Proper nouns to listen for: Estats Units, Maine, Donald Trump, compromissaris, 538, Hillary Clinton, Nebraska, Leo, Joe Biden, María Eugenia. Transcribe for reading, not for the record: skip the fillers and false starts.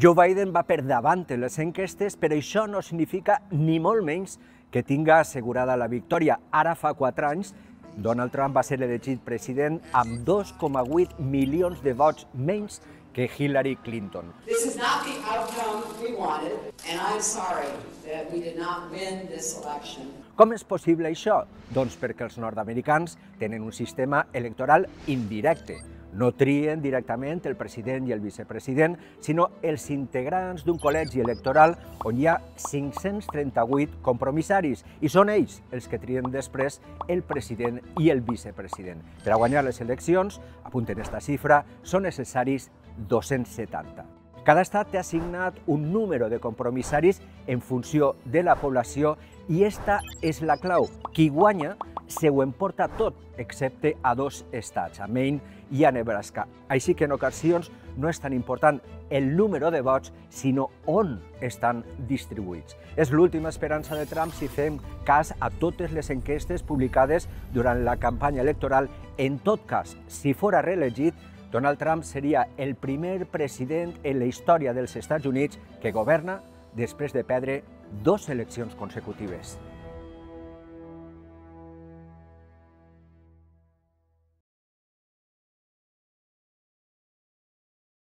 Joe Biden va per davant en les enquestes, però això no significa ni molt menys que tinga assegurada la victòria. Ara fa 4 anys, Donald Trump va ser elegit president amb 2,8 milions de vots menys que Hillary Clinton. This is not the outcome we wanted, and I'm sorry that we did not win this election. Com és possible això? Doncs perquè els nord-americans tenen un sistema electoral indirecte. No trien directament el president i el vicepresident, sinó els integrants d'un col·legi electoral on hi ha 538 compromissaris, i són ells els que trien després el president i el vicepresident. Per a guanyar les eleccions, apunten esta xifra, són necessaris 270. Cada estat té assignat un número de compromissaris en funció de la població i esta és la clau. Qui guanya se ho emporta tot, excepte a 2 estats, a Maine i a Nebraska. Així que en ocasions no és tan important el número de vots, sinó on estan distribuïts. És l'última esperança de Trump si fem cas a totes les enquestes publicades durant la campanya electoral. En tot cas, si fora reelegit, Donald Trump seria el primer president en la història dels Estats Units que governa després de perdre 2 eleccions consecutives.